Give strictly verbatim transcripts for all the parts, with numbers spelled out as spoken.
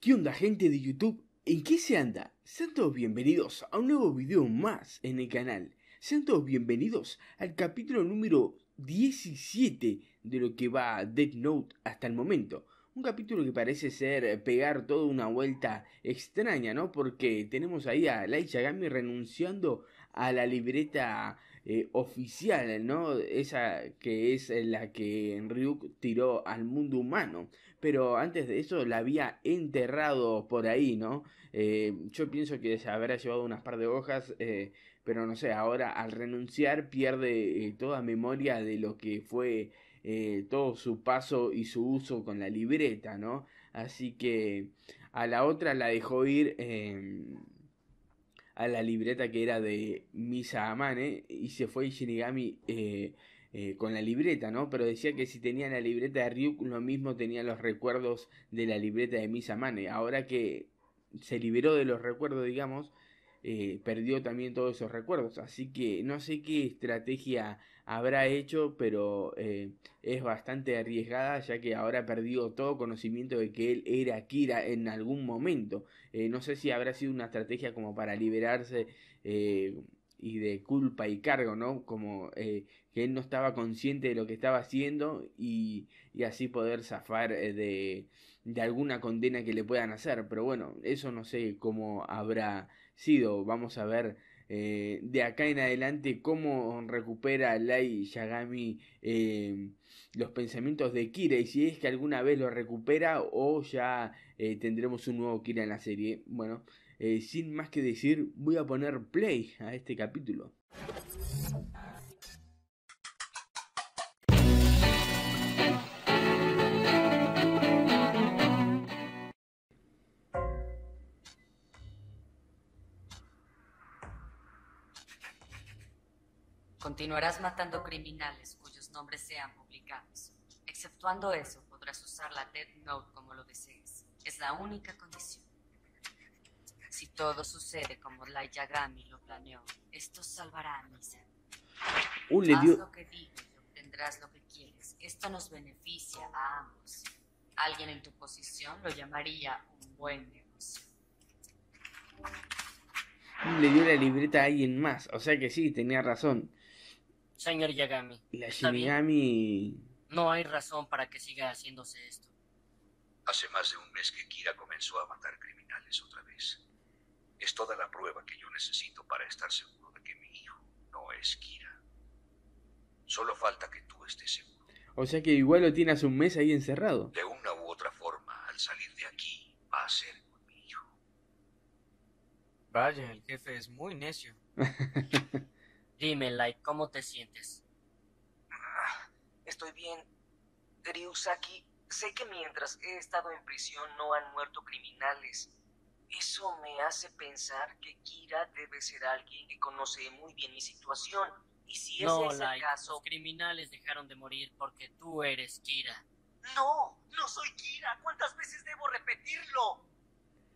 ¿Qué onda, gente de YouTube? ¿En qué se anda? Sean todos bienvenidos a un nuevo video más en el canal. Sean todos bienvenidos al capítulo número diecisiete de lo que va Death Note hasta el momento. Un capítulo que parece ser pegar toda una vuelta extraña, ¿no? Porque tenemos ahí a Light Yagami renunciando a la libreta eh, oficial, ¿no? Esa que es la que Ryuk tiró al mundo humano. Pero antes de eso la había enterrado por ahí, ¿no? Eh, yo pienso que se habrá llevado unas par de hojas, eh, pero no sé, ahora al renunciar pierde eh, toda memoria de lo que fue eh, todo su paso y su uso con la libreta, ¿no? Así que a la otra la dejó ir... Eh, a la libreta que era de Misa Amane, y se fue Shinigami eh, eh, con la libreta, ¿no? Pero decía que si tenía la libreta de Ryuk, lo mismo tenía los recuerdos de la libreta de Misa Amane. Ahora que se liberó de los recuerdos, digamos, eh, perdió también todos esos recuerdos. Así que no sé qué estrategia habrá hecho, pero eh, es bastante arriesgada, ya que ahora perdió todo conocimiento de que él era Kira en algún momento. Eh, no sé si habrá sido una estrategia como para liberarse eh, y de culpa y cargo, ¿no? Como eh, que él no estaba consciente de lo que estaba haciendo y, y así poder zafar de, de alguna condena que le puedan hacer. Pero bueno, eso no sé cómo habrá sido. Vamos a ver... Eh, de acá en adelante cómo recupera Light Yagami eh, los pensamientos de Kira, y si es que alguna vez lo recupera o ya eh, tendremos un nuevo Kira en la serie. Bueno, eh, sin más que decir, voy a poner play a este capítulo. Continuarás matando criminales cuyos nombres sean publicados. Exceptuando eso, podrás usar la Death Note como lo desees. Es la única condición. Si todo sucede como Light Yagami lo planeó, esto salvará a Misa. Uh, Haz dio... lo que digo y obtendrás lo que quieres. Esto nos beneficia a ambos. Alguien en tu posición lo llamaría un buen negocio. Le dio la libreta a alguien más, o sea que sí, tenía razón. Señor Yagami, la Shinigami... No hay razón para que siga haciéndose esto. Hace más de un mes que Kira comenzó a matar criminales otra vez. Es toda la prueba que yo necesito para estar seguro de que mi hijo no es Kira. Solo falta que tú estés seguro. O sea que igual lo tiene hace un mes ahí encerrado. De una u otra forma, al salir de aquí, va a ser con mi hijo. Vaya, el jefe es muy necio. Dime, Light, ¿cómo te sientes? Ah, estoy bien, Ryuzaki. Sé que mientras he estado en prisión no han muerto criminales. Eso me hace pensar que Kira debe ser alguien que conoce muy bien mi situación. Y si no, ese es Light, el caso... los criminales dejaron de morir porque tú eres Kira. No, no soy Kira. ¿Cuántas veces debo repetirlo?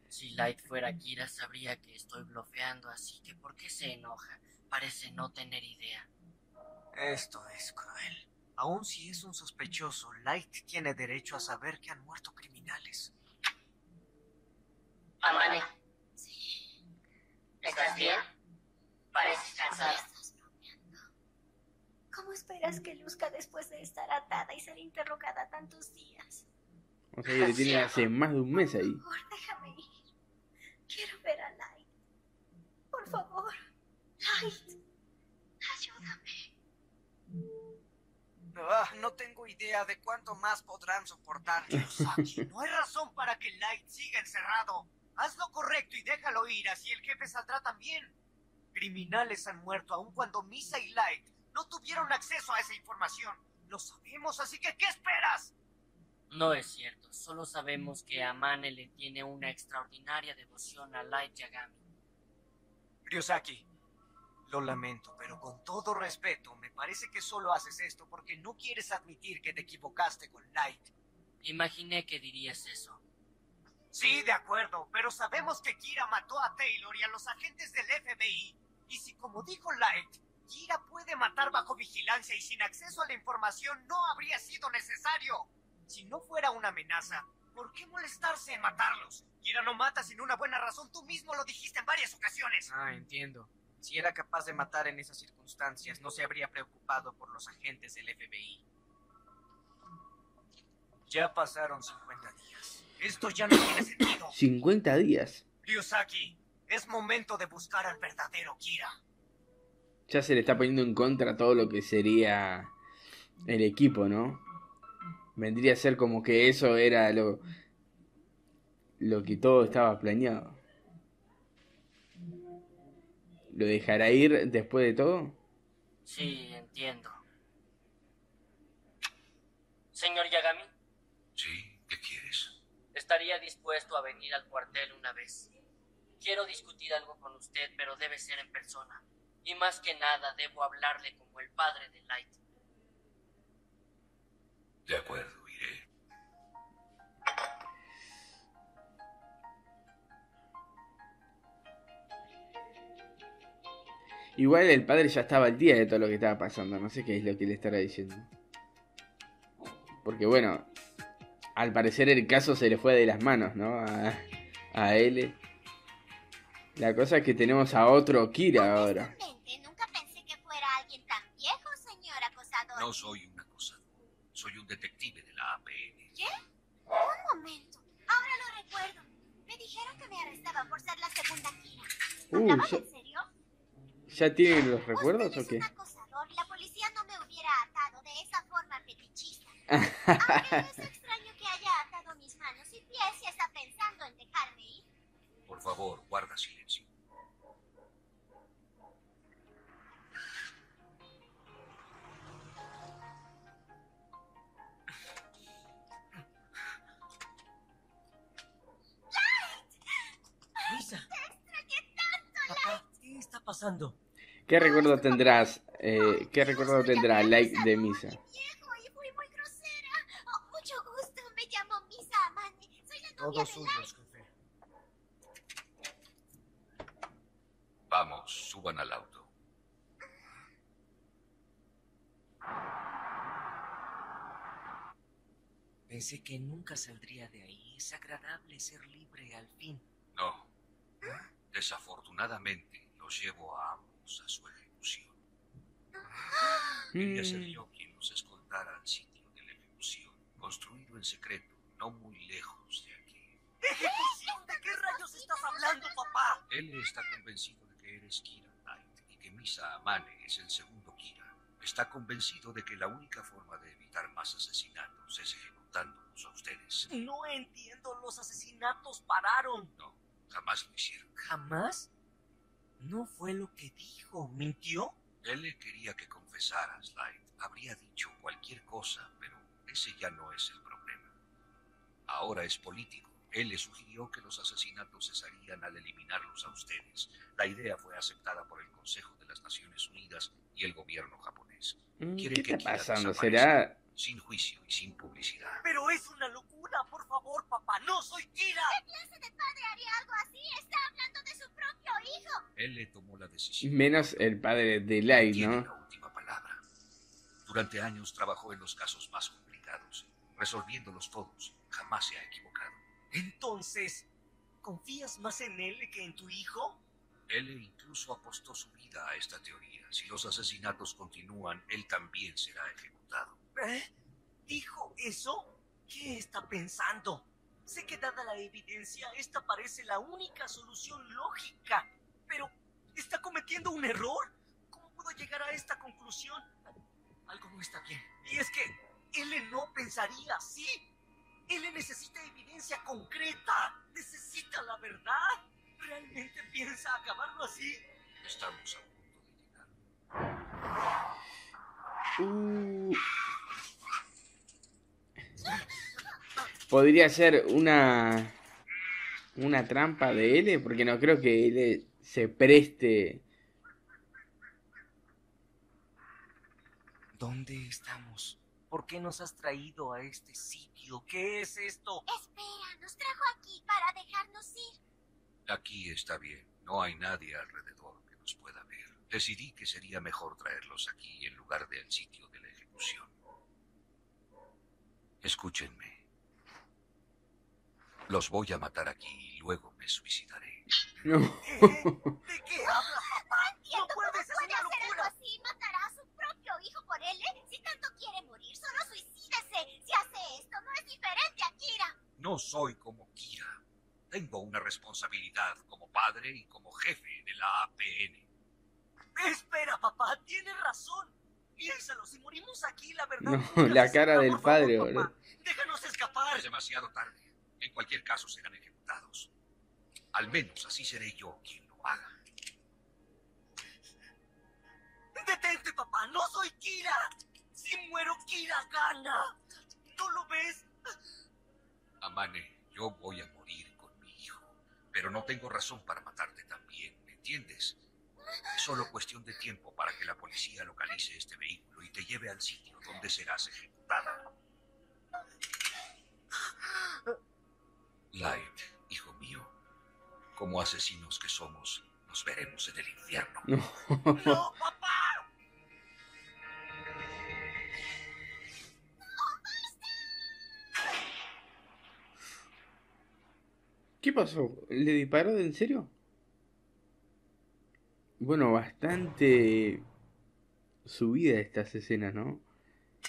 Si Light fuera Kira sabría que estoy bloqueando, así que ¿por qué se enoja? Parece no tener idea. Esto es cruel. Aun si es un sospechoso, Light tiene derecho a saber que han muerto criminales. Amane. Sí. ¿Estás bien? Pareces cansada. ¿Estás bromeando? ¿Cómo esperas que luzca después de estar atada y ser interrogada tantos días? O sea, le tiene hace más de un mes ahí. Por favor, déjame ir. Quiero ver a Light. Por favor. Light, ayúdame. Ah, no tengo idea de cuánto más podrán soportar. Yosaki, no hay razón para que Light siga encerrado. Haz lo correcto y déjalo ir, así el jefe saldrá también. Criminales han muerto aun cuando Misa y Light no tuvieron acceso a esa información. Lo sabemos, así que ¿qué esperas? No es cierto, solo sabemos que Amane le tiene una extraordinaria devoción a Light Yagami. Ryuzaki. Lo lamento, pero con todo respeto, me parece que solo haces esto porque no quieres admitir que te equivocaste con Light. Imaginé que dirías eso. Sí, de acuerdo, pero sabemos que Kira mató a Taylor y a los agentes del F B I. Y si, como dijo Light, Kira puede matar bajo vigilancia y sin acceso a la información, no habría sido necesario. Si no fuera una amenaza, ¿Por qué molestarse en matarlos? Kira no mata sin una buena razón, tú mismo lo dijiste en varias ocasiones. Ah, entiendo. Si era capaz de matar en esas circunstancias, no se habría preocupado por los agentes del F B I. Ya pasaron cincuenta días. Esto ya no tiene sentido. cincuenta días. Ryuzaki, es momento de buscar al verdadero Kira. Ya se le está poniendo en contra todo lo que sería el equipo, ¿no? Vendría a ser como que eso era lo, lo que todo estaba planeado. ¿Lo dejará ir después de todo? Sí, entiendo. Señor Yagami. Sí, ¿qué quieres? Estaría dispuesto a venir al cuartel una vez. Quiero discutir algo con usted, pero debe ser en persona. Y más que nada, debo hablarle como el padre de Light. De acuerdo, iré. Igual el padre ya estaba al día de todo lo que estaba pasando. No sé qué es lo que le estará diciendo. Porque bueno, al parecer el caso se le fue de las manos, ¿no? A, a él. La cosa es que tenemos a otro Kira ahora. Nunca pensé que fuera alguien tan viejo, señor acosador. No soy un acosador. Soy un detective de la A P N. ¿Qué? Un momento. Ahora lo recuerdo. Me dijeron que me arrestaban por ser la segunda Kira. ¿Hablaban en serio? ¿Ya tienen los recuerdos o qué? Usted es un acosador. La policía no me hubiera atado de esa forma fetichista. Aunque es extraño que haya atado mis manos y pies y está pensando en dejarme ir. Por favor, guarda silencio. ¡Light! ¡Misa! ¡Te extrañé tanto, Light! ¿Qué está pasando? ¿Qué recuerdo tendrás? Eh, ¿Qué recuerdo tendrá Light de Misa? Todos suyos, jefe. Vamos, suban al auto. Pensé que nunca saldría de ahí. Es agradable ser libre al fin. No. Desafortunadamente, los llevo a ambos a su ejecución. Quería ser yo quien los escoltara al sitio de la ejecución, construido en secreto, no muy lejos de aquí. ¿De ejecución? ¿De qué rayos estás hablando, papá? Él está convencido de que eres Kira Light y que Misa Amane es el segundo Kira. Está convencido de que la única forma de evitar más asesinatos es ejecutándolos a ustedes. No entiendo, los asesinatos pararon. No, jamás lo hicieron. ¿Jamás? No fue lo que dijo, ¿mintió? Él le quería que confesaras, Light. Habría dicho cualquier cosa, pero ese ya no es el problema. Ahora es político. Él le sugirió que los asesinatos cesarían al eliminarlos a ustedes. La idea fue aceptada por el Consejo de las Naciones Unidas y el gobierno japonés. ¿Qué está pasando? ¿Será? Sin juicio y sin publicidad. Pero es una locura, por favor, papá. No soy Kira. ¿Qué clase de padre haría algo así? Está hablando de su propio hijo. Él le tomó la decisión. Menos el padre de Light, ¿no? Tiene la última palabra. Durante años trabajó en los casos más complicados, resolviéndolos todos. Jamás se ha equivocado. Entonces, ¿confías más en él que en tu hijo? Él incluso apostó su vida a esta teoría. Si los asesinatos continúan, él también será ejecutado. ¿Eh? ¿Dijo eso? ¿Qué está pensando? Sé que dada la evidencia, esta parece la única solución lógica. Pero, ¿está cometiendo un error? ¿Cómo puedo llegar a esta conclusión? Algo no está bien. Y es que él no pensaría así. Él necesita evidencia concreta. Necesita la verdad. ¿Realmente piensa acabarlo así? Estamos a punto de llegar. Uh... Podría ser una... Una trampa de L, porque no creo que L se preste. ¿Dónde estamos? ¿Por qué nos has traído a este sitio? ¿Qué es esto? Espera, nos trajo aquí para dejarnos ir. Aquí está bien. No hay nadie alrededor que nos pueda ver. Decidí que sería mejor traerlos aquí en lugar del sitio de la ejecución. Escúchenme. Los voy a matar aquí y luego me suicidaré. No. ¿Eh? ¿De qué hablas, papá? No puedes hacer algo así. Matará a su propio hijo por él, ¿eh? Si tanto quiere morir, solo suicídese. Si hace esto, no es diferente a Kira. No soy como Kira. Tengo una responsabilidad como padre y como jefe de la A P N. Espera, papá, tienes razón. Piénsalo, si morimos aquí, la verdad... No, la cara del padre, boludo. Déjanos escapar. Es demasiado tarde. En cualquier caso serán ejecutados. Al menos así seré yo quien lo haga. Detente, papá, no soy Kira. Si muero, Kira gana. ¿No lo ves? Amane, yo voy a morir con mi hijo. Pero no tengo razón para matarte también, ¿me entiendes? Es solo cuestión de tiempo para que la policía localice este vehículo y te lleve al sitio donde serás ejecutada. Light, hijo mío, como asesinos que somos, nos veremos en el infierno. No, ¡No, papá! ¿Qué pasó? ¿Le dispararon en serio? Bueno, bastante subida estas escenas, ¿no?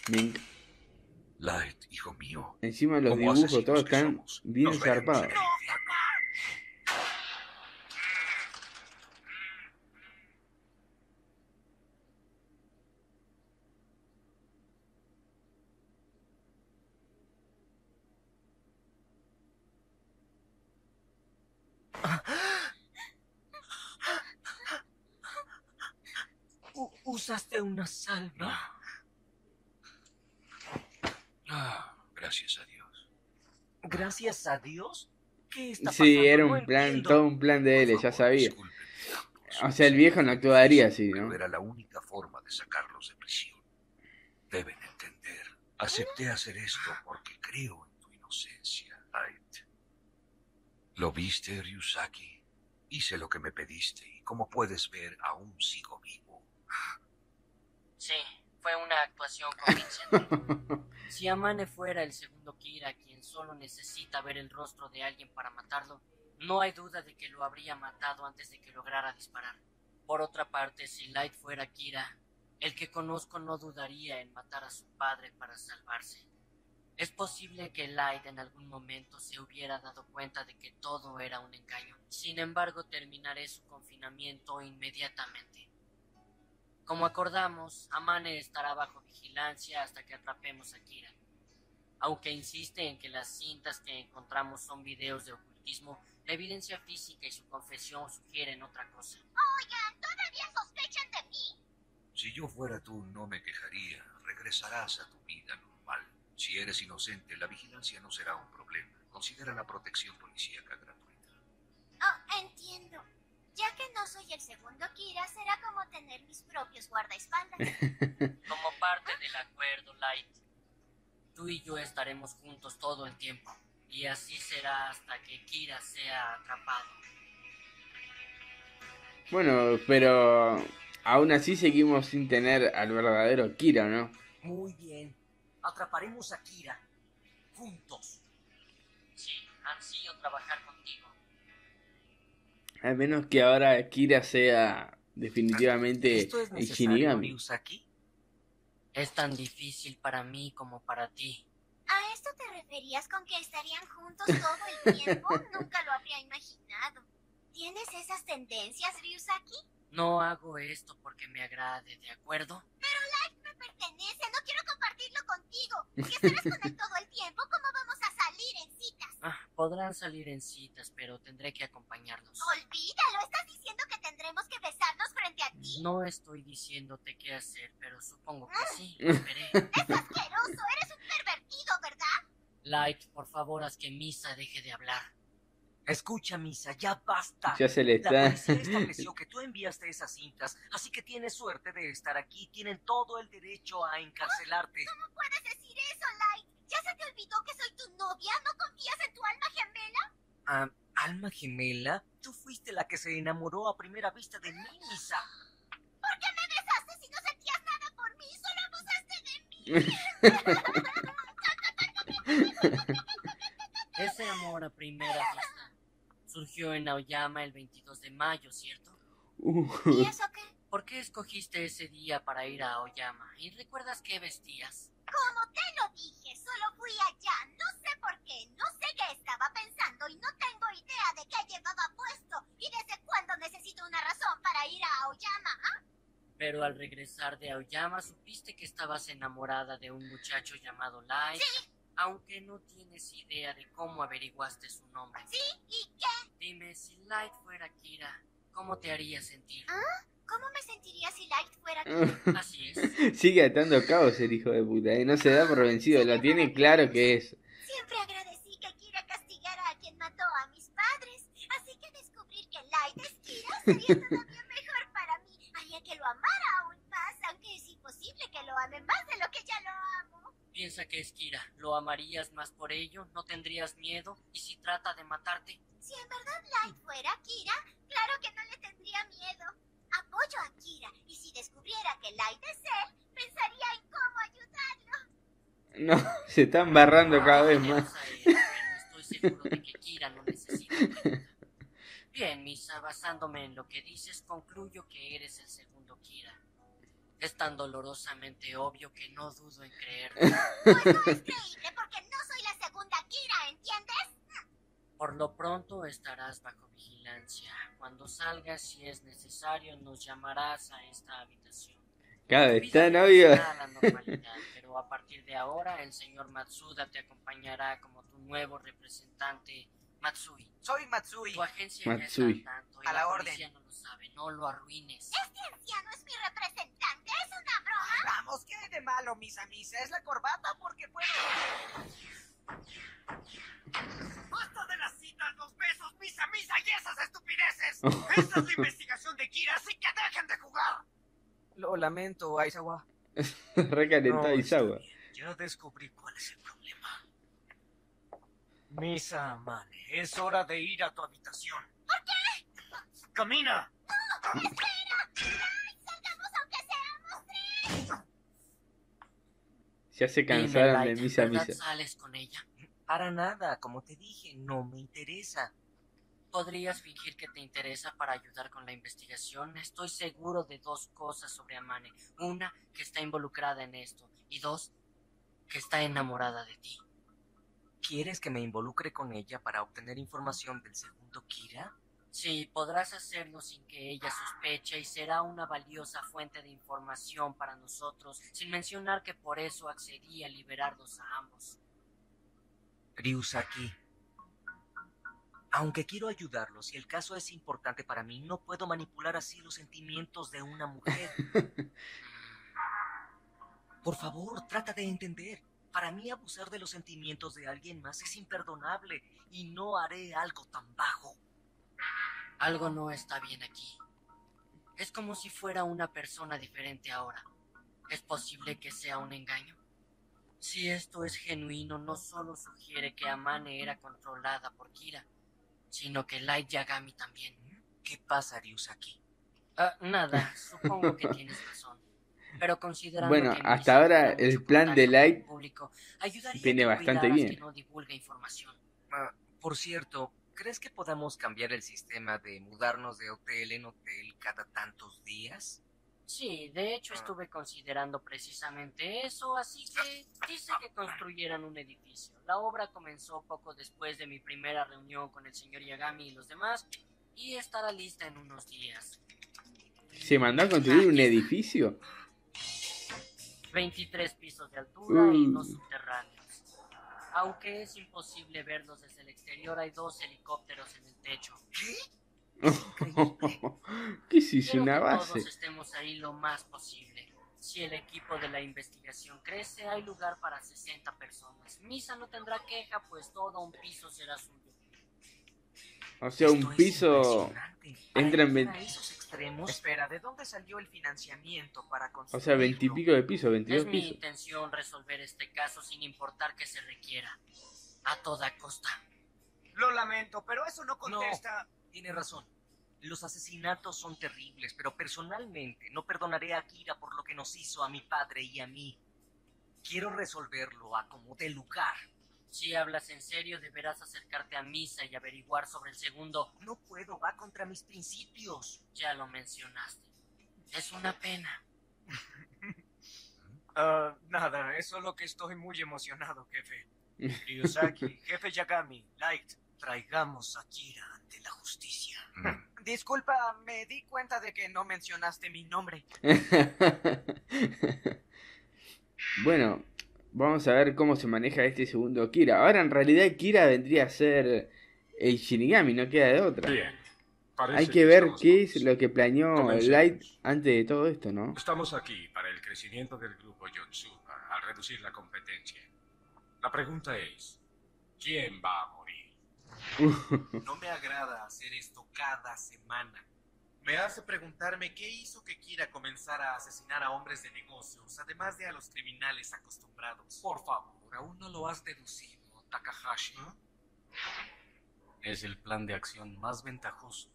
Me... Light, hijo mío. Encima los dibujos todos están somos, bien zarpados. ¿Usaste una salva? Ah, gracias a Dios. ¿Gracias a Dios? ¿Qué está pasando? Sí, era un plan, no todo un plan de él, ya sabía. O sea, el viejo no actuaría así, ¿no? Era la única forma de sacarlos de prisión. Deben entender. Acepté hacer esto porque creo en tu inocencia, Light. ¿Lo viste, Ryuzaki? Hice lo que me pediste y como puedes ver, aún sigo vivo. Sí, fue una actuación convincente. Si Amane fuera el segundo Kira, quien solo necesita ver el rostro de alguien para matarlo, no hay duda de que lo habría matado antes de que lograra disparar. Por otra parte, si Light fuera Kira, el que conozco no dudaría en matar a su padre para salvarse. Es posible que Light en algún momento se hubiera dado cuenta de que todo era un engaño. Sin embargo, terminaré su confinamiento inmediatamente. Como acordamos, Amane estará bajo vigilancia hasta que atrapemos a Kira. Aunque insiste en que las cintas que encontramos son videos de ocultismo, la evidencia física y su confesión sugieren otra cosa. Oigan, ¿todavía sospechan de mí? Si yo fuera tú, no me quejaría. Regresarás a tu vida normal. Si eres inocente, la vigilancia no será un problema. Considera la protección policíaca gratuita. Oh, entiendo. Ya que no soy el segundo Kira, será como tener mis propios guardaespaldas. Como parte del acuerdo, Light, tú y yo estaremos juntos todo el tiempo. Y así será hasta que Kira sea atrapado. Bueno, pero aún así seguimos sin tener al verdadero Kira, ¿no? Muy bien, atraparemos a Kira, juntos. Sí, ansío trabajar contigo. Al menos que ahora Kira sea definitivamente el Shinigami. Es tan difícil para mí como para ti. ¿A esto te referías con que estarían juntos todo el tiempo? Nunca lo habría imaginado. ¿Tienes esas tendencias, Ryuzaki? No hago esto porque me agrade, ¿de acuerdo? Pero Light me pertenece, no quiero compartirlo contigo. Si estarás con él todo el tiempo, ¿cómo vamos a salir en citas? Ah, podrán salir en citas, pero tendré que acompañarlos. Olvídalo, ¿estás diciendo que tendremos que besarnos frente a ti? No estoy diciéndote qué hacer, pero supongo que sí, esperé. ¡Es asqueroso! ¡Eres un pervertido, ¿verdad? Light, por favor, haz que Misa deje de hablar. Escucha, Misa, ya basta. Ya se le está. La policía estableció que tú enviaste esas cintas, así que tienes suerte de estar aquí. Tienen todo el derecho a encarcelarte. ¿Cómo puedes decir eso, Light? ¿Ya se te olvidó que soy tu novia? ¿No confías en tu alma gemela? Ah, ¿alma gemela? Tú fuiste la que se enamoró a primera vista de mí, Misa. ¿Por qué me besaste si no sentías nada por mí? Solo abusaste de mí. Ese amor a primera vista surgió en Aoyama el veintidós de mayo, ¿cierto? Uh. ¿Y eso qué? ¿Por qué escogiste ese día para ir a Aoyama? ¿Y recuerdas qué vestías? Como te lo dije, solo fui allá. No sé por qué, no sé qué estaba pensando y no tengo idea de qué llevaba puesto. ¿Y desde cuándo necesito una razón para ir a Aoyama? ¿Ah? Pero al regresar de Aoyama, supiste que estabas enamorada de un muchacho llamado Light. Sí. Aunque no tienes idea de cómo averiguaste su nombre. ¿Sí? ¿Y qué? Dime, si Light fuera Kira, ¿cómo te haría sentir? ¿Ah? ¿Cómo me sentiría si Light fuera Kira? Así es. Sigue atando cabos el hijo de puta, ¿eh? No se da por vencido, siempre lo tiene claro que es. Siempre agradecí que Kira castigara a quien mató a mis padres. Así que descubrir que Light es Kira sería todavía mejor para mí. Haría que lo amara aún más, aunque es imposible que lo ame más de lo que ya lo amo. Piensa que es Kira, lo amarías más por ello, no tendrías miedo, y si trata de matarte... Si en verdad Light fuera Kira, claro que no le tendría miedo. Apoyo a Kira, y si descubriera que Light es él, pensaría en cómo ayudarlo. No, se está embarrando cada vez más. Estoy seguro de que Kira no necesita. Bien, Misa, basándome en lo que dices, concluyo que eres el segundo Kira. Es tan dolorosamente obvio que no dudo en creerlo. Pues no es creíble porque no soy la segunda Kira, ¿entiendes? Por lo pronto estarás bajo vigilancia. Cuando salgas, si es necesario, nos llamarás a esta habitación. Claro, está novio. La normalidad, pero a partir de ahora el señor Matsuda te acompañará como tu nuevo representante. Matsui. Soy Matsui. Tu agencia Matsui. Está al tanto y a la, la orden. No lo sabe, no lo arruines. Este anciano es mi representante, es una broma. Vamos, ¿qué hay de malo, Misa Misa? Es la corbata porque puedo. Basta de las citas, los besos, Misa Misa y esas estupideces. Esta es la investigación de Kira, así que dejen de jugar. Lo lamento, Aizawa. Recalentó no, Aizawa. Ya descubrí cuál es el problema. Misa Amane, es hora de ir a tu habitación. ¿Por qué? ¡Camina! ¡No! ¡Espera! ¡Ay, salgamos aunque seamos tres! Ya se cansaron Dime, de Misa a Misa. ¿Sales con ella? Para nada, como te dije, no me interesa. ¿Podrías fingir que te interesa para ayudar con la investigación? Estoy seguro de dos cosas sobre Amane. Una, que está involucrada en esto. Y dos, que está enamorada de ti. ¿Quieres que me involucre con ella para obtener información del segundo Kira? Sí, podrás hacerlo sin que ella sospeche y será una valiosa fuente de información para nosotros, sin mencionar que por eso accedí a liberarlos a ambos. Ryuzaki, aunque quiero ayudarlos y el caso es importante para mí, no puedo manipular así los sentimientos de una mujer. Por favor, trata de entender. Para mí abusar de los sentimientos de alguien más es imperdonable y no haré algo tan bajo. Algo no está bien aquí. Es como si fuera una persona diferente ahora. ¿Es posible que sea un engaño? Si esto es genuino, no solo sugiere que Amane era controlada por Kira, sino que Light Yagami también. ¿Qué pasa, Ryuzaki? Uh, nada, supongo que tienes razón. Pero considerando bueno, que hasta ahora el plan de Light público, viene bastante bien. Que no divulga información. Uh, por cierto, ¿crees que podamos cambiar el sistema de mudarnos de hotel en hotel cada tantos días? Sí, de hecho estuve considerando precisamente eso, así que quise que construyeran un edificio. La obra comenzó poco después de mi primera reunión con el señor Yagami y los demás, y estará lista en unos días. ¿Se mandó a construir un edificio? veintitrés pisos de altura uh. y dos subterráneos. Aunque es imposible verlos desde el exterior, hay dos helicópteros en el techo. ¿Qué? Es increíble. ¿Qué es eso? Quiero una que base. Todos estemos ahí lo más posible. Si el equipo de la investigación crece, hay lugar para sesenta personas. Misa no tendrá queja, pues todo un piso será suyo. O sea, Esto un piso entra en veinte. Espera, ¿de dónde salió el financiamiento para construir? O sea, veintipico de piso, veintidós pisos. Es mi intención resolver este caso sin importar que se requiera. A toda costa. Lo lamento, pero eso no contesta... No, tiene razón. Los asesinatos son terribles, pero personalmente no perdonaré a Kira por lo que nos hizo a mi padre y a mí. Quiero resolverlo a como dé lugar. Si hablas en serio, deberás acercarte a Misa y averiguar sobre el segundo. No puedo, va contra mis principios. Ya lo mencionaste. Es una pena. uh, nada, es solo que estoy muy emocionado, jefe. Ryuzaki, jefe Yagami, Light, traigamos a Kira ante la justicia. Mm. Disculpa, me di cuenta de que no mencionaste mi nombre. Bueno, vamos a ver cómo se maneja este segundo Kira. Ahora en realidad Kira vendría a ser el Shinigami, no queda de otra. Bien. Hay que, que ver qué es lo que planeó Light antes de todo esto, ¿no? Estamos aquí para el crecimiento del grupo Yotsuba al reducir la competencia. La pregunta es, ¿quién va a morir? No me agrada hacer esto cada semana. Me hace preguntarme qué hizo que Kira comenzara a asesinar a hombres de negocios, además de a los criminales acostumbrados. Por favor, aún no lo has deducido, Takahashi. ¿Eh? Es el plan de acción más ventajoso.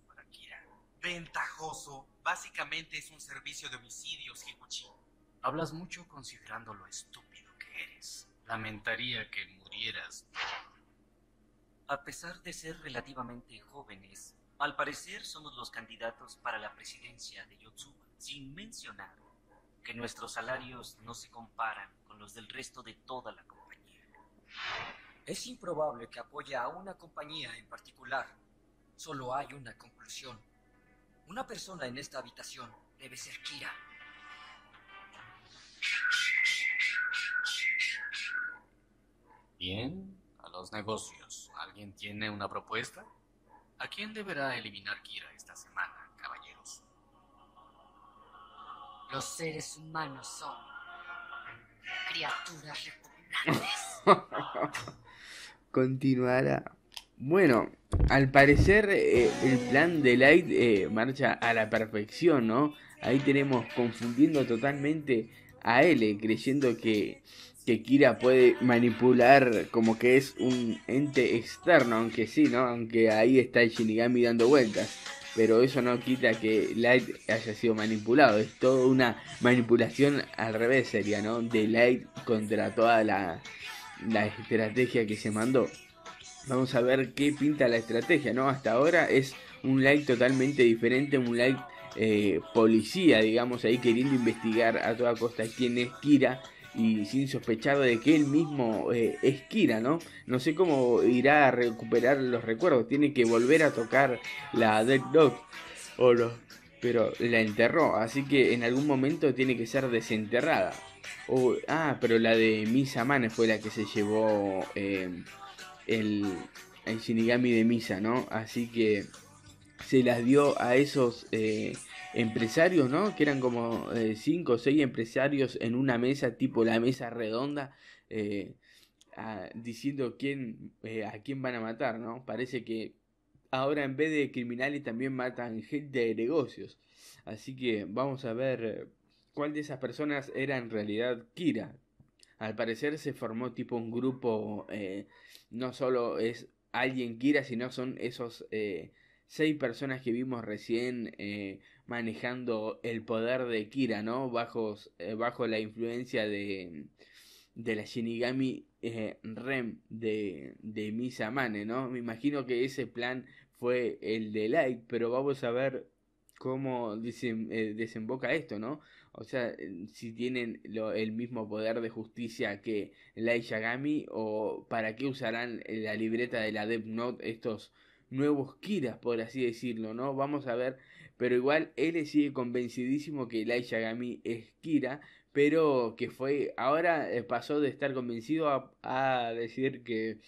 Ventajoso, básicamente es un servicio de homicidios, Higuchi. Hablas mucho considerando lo estúpido que eres. Lamentaría que murieras. A pesar de ser relativamente jóvenes, al parecer somos los candidatos para la presidencia de Yotsuba, sin mencionar que nuestros salarios no se comparan con los del resto de toda la compañía. Es improbable que apoye a una compañía en particular. Solo hay una conclusión. Una persona en esta habitación debe ser Kira. Bien, a los negocios. ¿Alguien tiene una propuesta? ¿A quién deberá eliminar Kira esta semana, caballeros? Los seres humanos son criaturas repugnantes. Continuará. Bueno, al parecer eh, el plan de Light eh, marcha a la perfección, ¿no? Ahí tenemos confundiendo totalmente a L, creyendo que, que Kira puede manipular como que es un ente externo, aunque sí, ¿no? Aunque ahí está el Shinigami dando vueltas. Pero eso no quita que Light haya sido manipulado. Es toda una manipulación al revés sería, ¿no? De Light contra toda la, la estrategia que se mandó. Vamos a ver qué pinta la estrategia, ¿no? Hasta ahora es un Light totalmente diferente, un Light eh, policía, digamos, ahí queriendo investigar a toda costa quién es Kira y sin sospechar de que él mismo eh, es Kira, ¿no? No sé cómo irá a recuperar los recuerdos, tiene que volver a tocar la Death Note o los... pero la enterró, así que en algún momento tiene que ser desenterrada. Oh, ah, pero la de Misa Amane fue la que se llevó... Eh, El, el Shinigami de Misa, ¿no? Así que se las dio a esos eh, empresarios, ¿no? Que eran como cinco o seis empresarios en una mesa, tipo la mesa redonda, eh, a, diciendo quién, eh, a quién van a matar, ¿no? Parece que ahora en vez de criminales también matan gente de negocios. Así que vamos a ver cuál de esas personas era en realidad Kira. Al parecer se formó tipo un grupo, eh, no solo es alguien Kira, sino son esos eh, seis personas que vimos recién eh, manejando el poder de Kira, ¿no? Bajos, eh, bajo la influencia de, de la Shinigami eh, Rem de, de Misa Amane, ¿no? Me imagino que ese plan fue el de Light, pero vamos a ver cómo dicen, eh, desemboca esto, ¿no? O sea, si tienen lo, el mismo poder de justicia que Light Yagami, o para qué usarán la libreta de la Death Note estos nuevos Kiras, por así decirlo, ¿no? Vamos a ver, pero igual él sigue convencidísimo que Light Yagami es Kira, pero que fue, ahora pasó de estar convencido a, a decir que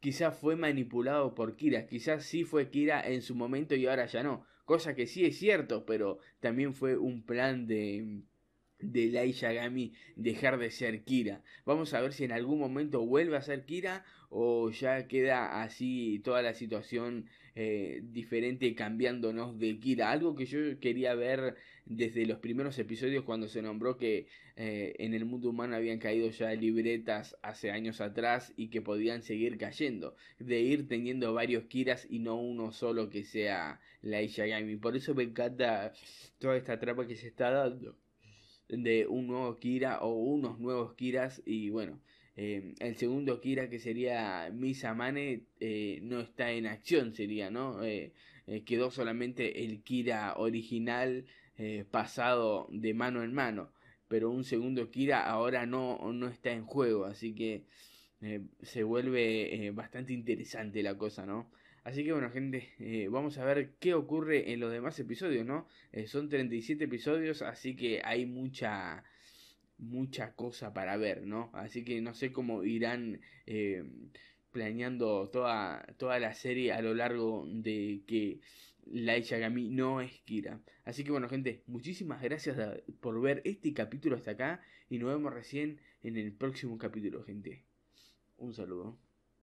quizás fue manipulado por Kira, quizás sí fue Kira en su momento y ahora ya no. Cosa que sí es cierto, pero también fue un plan de, de Light Yagami dejar de ser Kira. Vamos a ver si en algún momento vuelve a ser Kira o ya queda así toda la situación eh, diferente cambiándonos de Kira. Algo que yo quería ver desde los primeros episodios cuando se nombró que eh, en el mundo humano habían caído ya libretas hace años atrás y que podían seguir cayendo. De ir teniendo varios Kiras y no uno solo que sea Light Yagami. Por eso me encanta toda esta trama que se está dando de un nuevo Kira o unos nuevos Kiras y bueno, Eh, el segundo Kira, que sería Misa Amane, eh, no está en acción, sería, ¿no? Eh, eh, quedó solamente el Kira original eh, pasado de mano en mano, pero un segundo Kira ahora no, no está en juego, así que eh, se vuelve eh, bastante interesante la cosa, ¿no? Así que bueno, gente, eh, vamos a ver qué ocurre en los demás episodios, ¿no? Eh, son treinta y siete episodios, así que hay mucha... mucha cosa para ver, ¿no? Así que no sé cómo irán eh, planeando toda, toda la serie a lo largo de que Light Yagami no es Kira. Así que bueno, gente, muchísimas gracias por ver este capítulo hasta acá y nos vemos recién en el próximo capítulo, gente. Un saludo.